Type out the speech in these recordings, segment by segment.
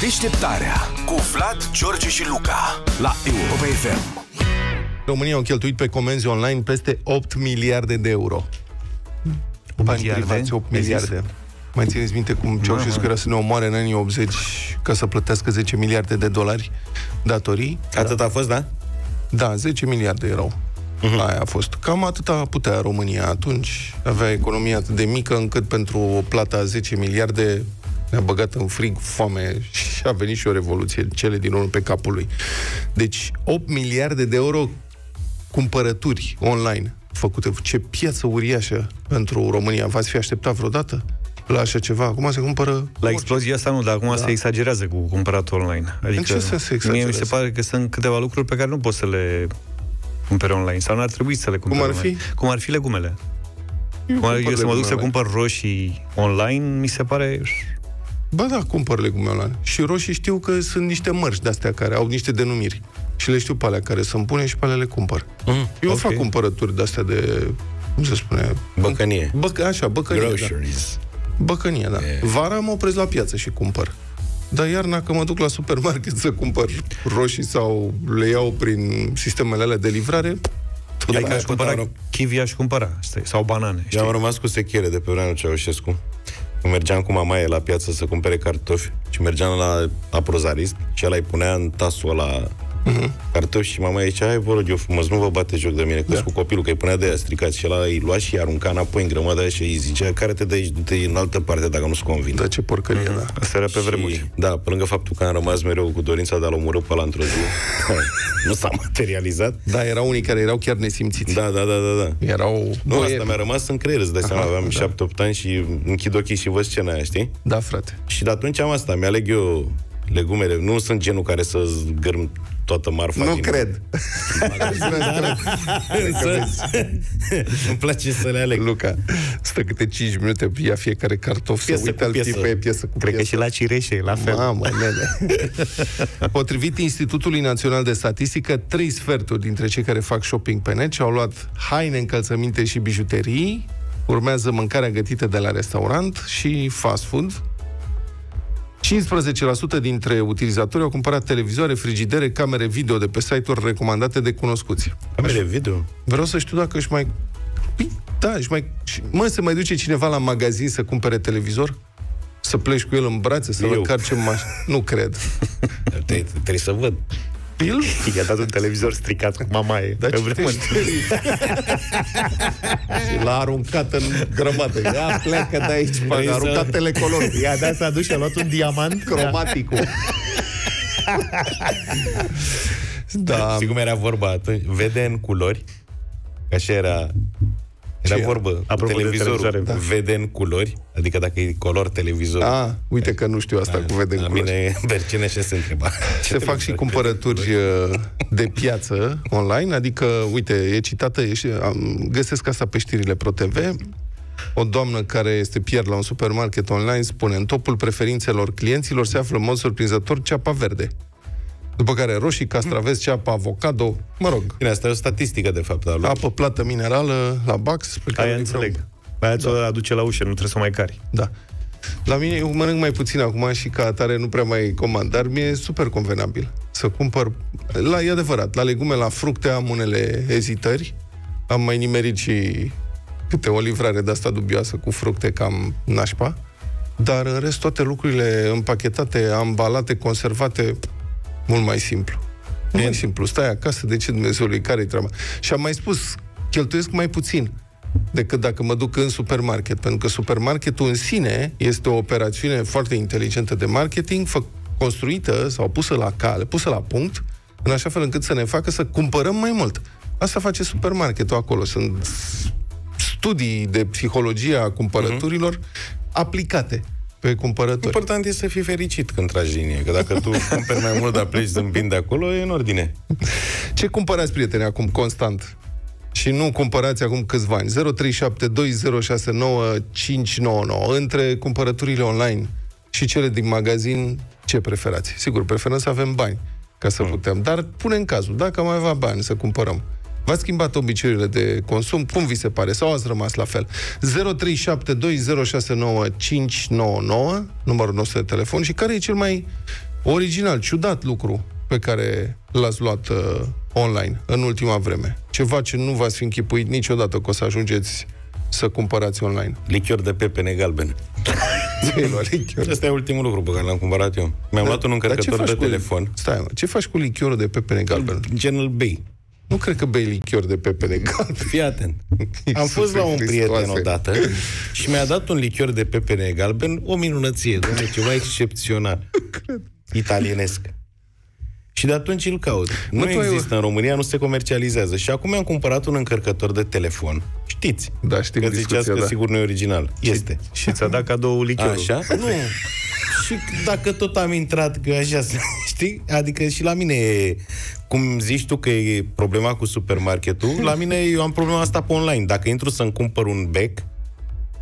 Deșteptarea cu Vlad, George și Luca la Europa FM. România au cheltuit pe comenzi online peste 8 miliarde de euro. 8 miliarde. Mai țineți minte cum Ceaușescu era să ne omoare în anii 80 ca să plătească 10 miliarde de dolari datorii? Atât a fost, da? Da, 10 miliarde erau. Aia a fost. Cam atâta putea România atunci. Avea economia atât de mică încât pentru o plată a 10 miliarde ne-a băgat în frig, foame și a venit și o revoluție, cele din urmă pe capul lui. Deci 8 miliarde de euro cumpărături online făcute. Ce piață uriașă pentru România. V-ați fi așteptat vreodată la așa ceva? Acum se cumpără... La explozia asta nu, dar acum se exagerează cu cumpăratul online. Adică mie mi se pare că sunt câteva lucruri pe care nu poți să le cumpere online. Sau nu ar trebui să le cumpere online. Cum ar fi legumele. Eu să mă duc să cumpăr roșii online, mi se pare... Ba da, cumpăr legume online. Și roșii știu că sunt niște mărci de-astea care au niște denumiri. Și le știu pe alea care sunt bune și pe alea le cumpăr. Eu fac cumpărături de-astea de... Cum se spune? Băcănie. Băcănie. Groceries. Băcănie, da. Vara mă opresc la piață și cumpăr. Dar iarna, că mă duc la supermarket să cumpăr roșii sau le iau prin sistemele alea de livrare, adică aș cumpăra kiwi, aș cumpăra sau banane. Eu am rămas cu sechere de pe vremea Ceaușescu. Mergeam cu mamaie la piață să cumpere cartofi și mergeam la aprozarist și ăla îi punea în tasul ăla cartofi și mamaie zicea: hai, vă rog eu frumos, nu vă bate joc de mine, că-s cu copilul, că îi punea de aia stricat și ăla îi lua și îi arunca înapoi în grămadă și îi zicea: care te dă aici, du-te în altă parte dacă nu-ți convine. Da, ce porcărie, da. Asta era pe vremuri. Da, pe lângă faptul că am rămas mereu cu dorința de a-l omorâ pe ăla într-o zi, nu s-a materializat. Da, erau unii care erau chiar nesimțiți. Da. Erau... Nu, asta mi-a rămas în creier, îți dai seama, aveam 7-8 ani și închid ochii și văd scena aia, știi? Da, frate. Și de atunci am asta, mi-aleg eu legumele. Nu sunt genul care să zgârm toată marfa. Nu cred. Îmi place să le aleg. Luca, stă câte 5 minute, ia fiecare cartof, să uite al tip pe piesă cu piesă. Cred că și la cireșe, la fel. Mamă, nene. Potrivit Institutului Național de Statistică, 3 sferturi dintre cei care fac shopping pe net și-au luat haine, încălțăminte și bijuterii, urmează mâncarea gătită de la restaurant și fast food. 15% dintre utilizatori au cumpărat televizoare, frigidere, camere video de pe site-uri recomandate de cunoscuți. Camere video? Vreau să știu dacă își mai... Da, își mai... Mă, se mai duce cineva la magazin să cumpere televizor? Să pleci cu el în brațe? Să-l încarce în mașină? Nu cred. Trebuie să văd. I-a dat un televizor stricat cu mamaie. Dar și l-a aruncat în grămadă. Ia pleacă de aici, a aruncat telecolor. I-a dat să aduce, a luat un diamant cromatic. Da. Știi cum era vorba atunci? Vede în culori. Așa era... Era vorbă, televizorul vede în culori, adică dacă e color televizorul. Ah, uite că nu știu asta cu vede în culori. La mine, Bercine, ce se întreba? Se fac și cumpărături de piață online, adică, uite, e citată, găsesc asta pe știrile Pro TV. O doamnă care este pierd la un supermarket online spune: în topul preferințelor clienților se află în mod surprinzător ceapa verde. După care roșii, castraveți, ceapă, avocado, mă rog. Bine, asta e o statistică, de fapt. Apă, plată minerală, la Bax. Aia înțeleg. Aia ți-o aduce la ușă, nu trebuie să mai cari. Da. La mine, eu mănânc mai puțin acum și ca atare nu prea mai comand, dar mi-e super convenabil să cumpăr, e adevărat, la legume, la fructe am unele ezitări. Am mai nimerit și câte o livrare de asta dubioasă cu fructe cam nașpa, dar în rest toate lucrurile împachetate, ambalate, conservate... Mult mai simplu. Mult mai simplu. Stai acasă, de ce Dumnezeului, care-i treaba? Și am mai spus, cheltuiesc mai puțin decât dacă mă duc în supermarket, pentru că supermarketul în sine este o operațiune foarte inteligentă de marketing, construită sau pusă la cale, pusă la punct, în așa fel încât să ne facă să cumpărăm mai mult. Asta face supermarketul acolo. Sunt studii de psihologie a cumpărăturilor aplicate pe cumpărători. Important e să fii fericit când tragi linie, că dacă tu cumperi mai mult, dar pleci zâmbind de acolo, e în ordine. Ce cumpărați, prieteni, acum, constant? Și nu cumpărați acum câțiva ani. 0372069599. Între cumpărăturile online și cele din magazin, ce preferați? Sigur, preferăm să avem bani, ca să putem. Dar punem cazul, dacă mai avea bani să cumpărăm. V-ați schimbat obiceiurile de consum? Cum vi se pare? Sau ați rămas la fel? 0372069599, numărul nostru de telefon. Și care e cel mai Original, ciudat lucru pe care l-ați luat online în ultima vreme. Ceva ce nu v-ați fi închipuit niciodată că o să ajungeți să cumpărați online. Lichior de pepene galben. Asta e ultimul lucru pe care l-am cumpărat eu. Mi-am luat un încărcător de telefon. Stai, mă, ce faci cu lichiorul de pepene galben? Genul bei. Nu cred că bei lichior de pepene galben. Fii atent. Am fost la un prieten odată și mi-a dat un lichior de pepene galben, o minunăție, dom'le, ceva excepțional. Italienesc. Și de atunci îl caut. Nu există în România, nu se comercializează. Și acum am cumpărat un încărcător de telefon. Știți? Da, știm că ziceați că sigur nu e original. Este. Și ți-a dat cadou lichiorul. Așa? Nu. Și dacă tot am intrat, că așa, știi? Adică și la mine e, cum zici tu că e problema cu supermarketul, la mine eu am problema asta pe online. Dacă intru să-mi cumpăr un bec,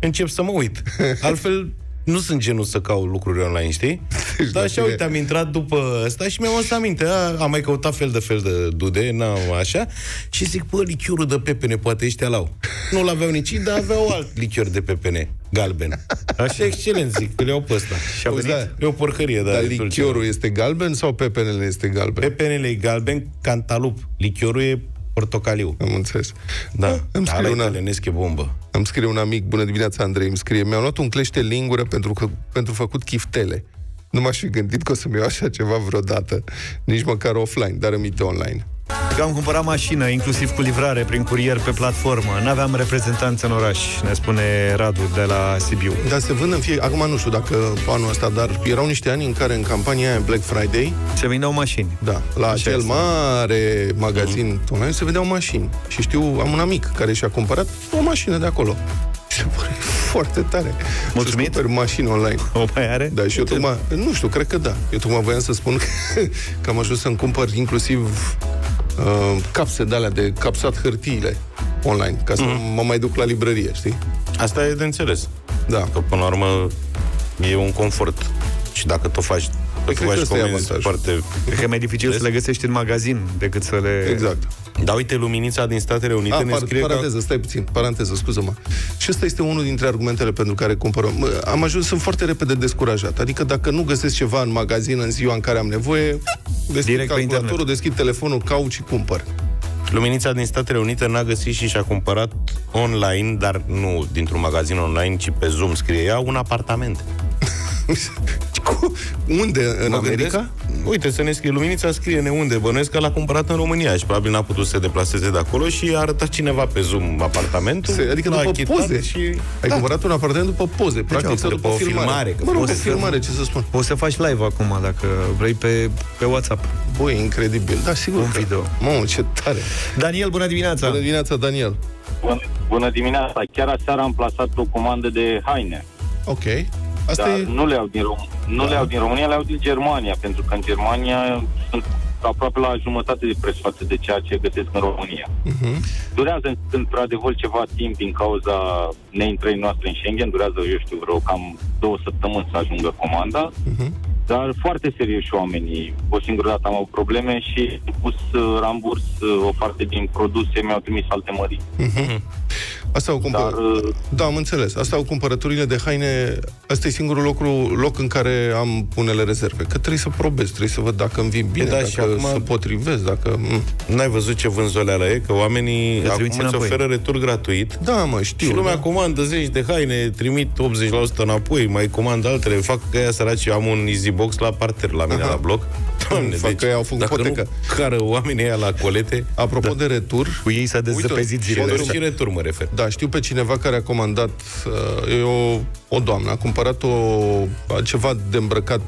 încep să mă uit. Altfel... Nu sunt genul să caut lucruri online, știi? Deci, dar așa, uite, am intrat după asta și mi-am adus aminte. Am mai căutat fel de fel de dude, așa. Și zic, bă, lichiorul de pepene, poate ăștia l-au. Nu l-aveau nici, dar aveau alt lichior de pepene galben. Așa, excelent, zic, că le-au pe ăsta. Și a venit? Da. E o porcărie, dar... Dar lichiorul este galben sau pepenele este galben? Pepenele e galben, cantalup. Lichiorul e portocaliu. Am înțeles. Da, dar italionesc e bombă. Îmi scrie un amic, bună dimineața, Andrei, îmi scrie, mi-am luat un clește lingură pentru făcut chiftele. Nu m-aș fi gândit că o să-mi iau așa ceva vreodată, nici măcar offline, dar îmite online. Că am cumpărat mașină, inclusiv cu livrare, prin curier, pe platformă. N-aveam reprezentanță în oraș, ne spune Radu de la Sibiu. Dar se vând în fie... Acum nu știu dacă anul ăsta, dar erau niște ani în care în campania aia, în Black Friday... Se vindeau mașini. Da, la acel mare magazin online se vindeau mașini. Și știu, am un amic care și-a cumpărat o mașină de acolo. Se pare foarte tare. Mulțumit? Să-ți cumperi mașini online. O mai are? Da, și eu tocmai... Nu știu, cred că da. Eu tocmai voiam să spun că am ajuns să-mi cumpăr inclusiv capse de alea de capsat hârtiile online, ca să mă mai duc la librărie, știi? Asta e de înțeles. Da. Că până la urmă e un confort. Și dacă tot faci... Cred că e mai dificil să le găsești în magazin decât să le... Exact. Dar uite, Luminița din Statele Unite ne scrie... Paranteză, stai puțin, paranteză, scuză-mă. Și ăsta este unul dintre argumentele pentru care cumpărăm. Am ajuns, sunt foarte repede descurajat. Adică dacă nu găsesc ceva în magazin în ziua în care am nevoie, deschid calculatorul, deschid telefonul, caut și cumpăr. Luminița din Statele Unite n-a găsit și și-a cumpărat online, dar nu dintr-un magazin online, ci pe Zoom, scrie ea, un apartament. Unde? În America? Uite, să ne scrie. Luminița scrie-ne unde. Bănuiesc că l-a cumpărat în România și probabil n-a putut să se deplaseze de acolo și a arătat cineva pe Zoom apartamentul. Adică după poze. Și... Ai cumpărat un apartament după poze. Practic, sau după o filmare. Mă rog, o filmare, ce să spun. Poți să faci live acum, dacă vrei, pe WhatsApp. Băi, incredibil. Da, sigur. Un video. Mamă, ce tare. Daniel, bună dimineața. Bună dimineața, Daniel. Bună dimineața. Chiar aseară am plasat o comandă de haine. Ok. Nu le iau din România, le iau din Germania, pentru că în Germania sunt aproape la jumătate de preț față de ceea ce găsesc în România. Durează, într-adevăr, ceva timp din cauza neintrării noastre în Schengen, durează, eu știu, vreo cam 2 săptămâni să ajungă comanda, dar foarte serioși oamenii. O singură dată am avut probleme și am pus ramburs o parte din produse, mi-au trimis alte măriri. Asta o cumpăr... Da, am înțeles. Asta au cumpărăturile de haine. Asta e singurul loc în care am unele rezerve. Că trebuie să probez, trebuie să văd dacă îmi vin bine, dacă se potrivesc, dacă... N-ai văzut ce vânzoleală e? Că oamenii acum îți oferă retur gratuit. Da, mă, știu. Și lumea comandă 10 de haine, trimit 80% înapoi, mai comandă altele. Fac că aia săraci, am un Easy Box la parter la mine, la bloc. Doamne, fac că ei au făcut potecă. Cară oamenii aia la colete. Apropo de retur, cu ei s-a dezăpezit zilele. Și retur, mă refer. Da, știu pe cineva care a comandat, o doamnă, a cumpărat ceva de îmbrăcat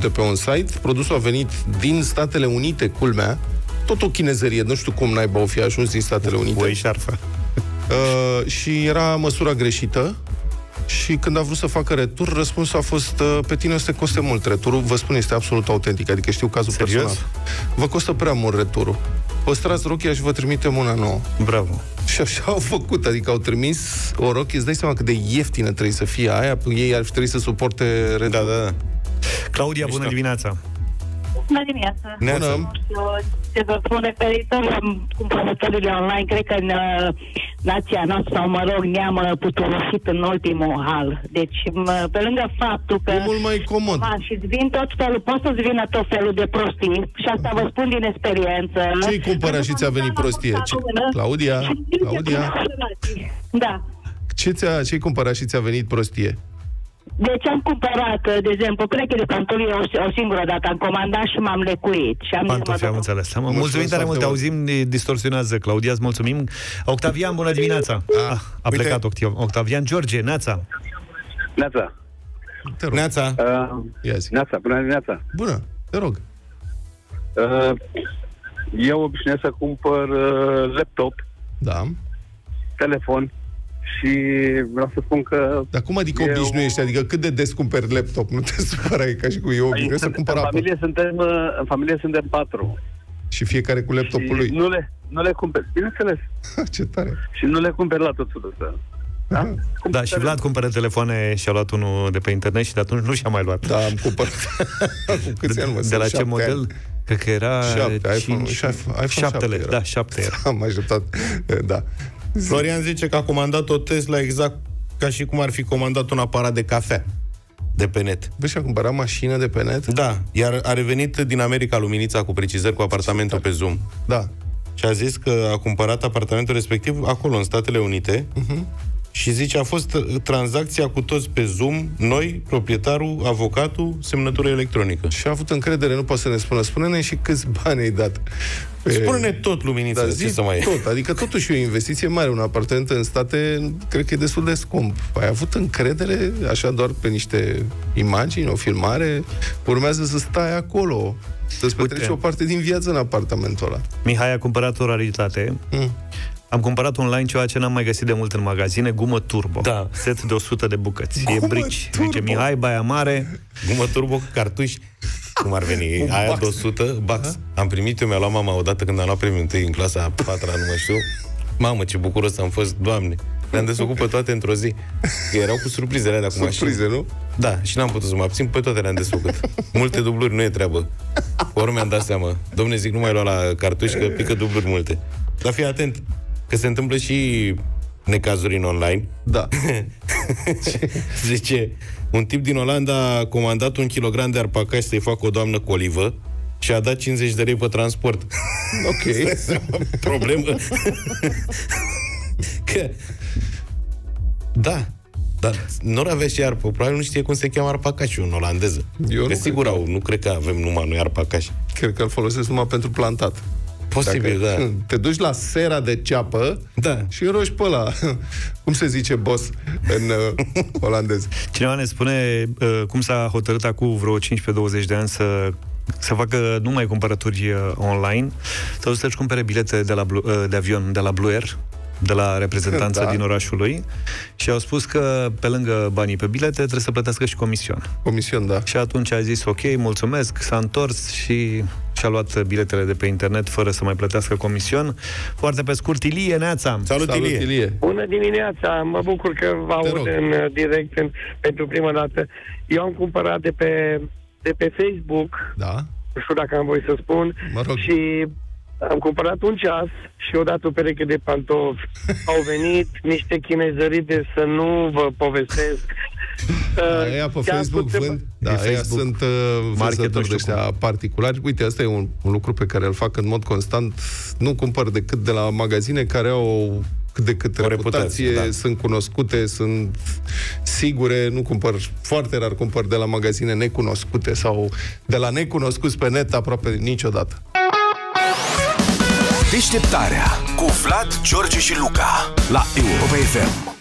de pe un site, produsul a venit din Statele Unite, culmea, tot o chinezărie, nu știu cum naiba o fi ajuns din Statele Unite. Băi, șarfă. Și era măsura greșită și când a vrut să facă retur, răspunsul a fost, pe tine o să te coste mult returul, vă spun, este absolut autentic, adică știu cazul personal. Vă costă prea mult returul. Păstrați rochia și vă trimitem una nouă. Bravo. Și așa au făcut, adică au trimis o rochie, îți dai seama cât de ieftină trebuie să fie aia, ei ar fi trebuit să suporte returul. Da. Claudia, bună dimineața. Bună dimineața. Bună. Ce vă spune, feritor, cumpărătorile online, cred că în nația noastră, sau mă rog, ne-am putorosit în ultimul hal. Deci, pe lângă faptul că... E mult mai comod. Și-ți vin tot felul, poate să-ți vină tot felul de prostii. Și asta vă spun din experiență. Ce-i cumpăra și ți-a venit prostie? Claudia? Da. Ce-i cumpăra și ți-a venit prostie? Deci am cumpărat, de exemplu, creche de pantofi o singură dată, am comandat și m-am lecuit. Pantofi, am înțeles. Mulțumim tare mult, auzim, distorsionează, Claudia, îți mulțumim. Octavian, bună dimineața. A plecat Octavian. George, Neața. Neața. Neața. Neața, bună dimineața. Bună, te rog. Eu obișnuiesc să cumpăr laptop, telefon. Și vreau să spun că... Dar cum adică obișnuiești? Adică cât de des cumperi laptop? Nu te supăra, e ca și cum eu obișnuiesc să cumpăr apă. În familie suntem 4. Și fiecare cu laptopul lui. Nu le cumperi, bineînțeles. Ce tare. Și nu le cumperi la totul ăsta. Da? Da, și Vlad cumpără telefoane și a luat unul de pe internet și de atunci nu și-a mai luat. Da, am cumpărat. De la ce model? Cred că era 7. Da, 7 era. Am așteptat, da. Florian zice că a comandat o Tesla exact ca și cum ar fi comandat un aparat de cafea de pe net. Bă, și-a cumpărat mașină de pe net? Da, iar a revenit din America Luminița cu precizări cu apartamentul pe Zoom. Da. Și a zis că a cumpărat apartamentul respectiv acolo, în Statele Unite. Și zice, a fost tranzacția cu toți pe Zoom, noi, proprietarul, avocatul, semnătură electronică. Și a avut încredere, nu poate să ne spună. Spune-ne și câți bani ai dat. Spune-ne tot, Luminița, ce să mai e. Tot, adică totuși e o investiție mare. Un apartament în state, cred că e destul de scump. Ai avut încredere, așa doar pe niște imagini, o filmare. Urmează să stai acolo, să-ți petreci o parte din viață în apartamentul ăla. Mihai a cumpărat o raritate. Am cumpărat online ceva ce n-am mai găsit de mult în magazine, gumă turbo. Da. Set de 100 de bucăți. Gumă e brici. Zice Mihai, Baia Mare. Gumă turbo cu cartuși. Cum ar veni? Aia de 100, bax. Am primit-o, mi-a luat mama odată când am luat primul întâi în clasa a 4-a, nu mai știu. Mamă, ce bucuros am fost, Doamne. Le-am desfăcut pe toate într-o zi. Erau cu surprizele alea acum. Surprize, nu? Da, și n-am putut să mă abțin, pe toate le-am desfăcut. Multe dubluri, nu e treabă. Ori mi-am dat seama. Dom'le, zic, nu mai lua la cartuși, că pică dubluri multe. Dar fii atent. Că se întâmplă și necazuri în online. Da. Zice, un tip din Olanda a comandat 1 kilogram de arpacaș să-i facă o doamnă cu olivă și a dat 50 de lei pe transport. Ok. Problemă. Că... Da. Dar nu avea și arpă. Probabil nu știe cum se cheamă arpacașul în olandeză. Eu că sigur au. Nu cred că avem numai noi arpacaș. Cred că îl folosesc numai pentru plantat. Posibil, da. Te duci la sera de ceapă și rogi pe ăla. Cum se zice boss în olandez? Cineva ne spune cum s-a hotărât acum vreo 15-20 de ani să facă numai cumpărături online. S-a dus să-și cumpere bilete de avion de la Blue Air, de la reprezentanța din orașul lui, și au spus că pe lângă banii pe bilete trebuie să plătească și comision. Comision, da. Și atunci a zis, ok, mulțumesc, s-a întors și-a luat biletele de pe internet fără să mai plătească comision. Foarte pe scurt, Ilie, Neața. Salut Ilie. Bună dimineața, mă bucur că vă aud în direct pentru prima dată. Eu am cumpărat de pe Facebook, nu știu dacă am voie să spun, și... Am cumpărat un ceas și odată o pereche de pantofi. Au venit niște chinezării de să nu vă povestesc. Aia pe Facebook vând. Da, aia sunt vânzători ăștia particulari. Uite, asta e un lucru pe care îl fac în mod constant. Nu cumpăr decât de la magazine care au cât de cât reputație, sunt cunoscute, sunt sigure, nu cumpăr, foarte rar cumpăr de la magazine necunoscute sau de la necunoscuți pe net aproape niciodată. Deșteptarea cu Vlad, George și Luca la Europa FM.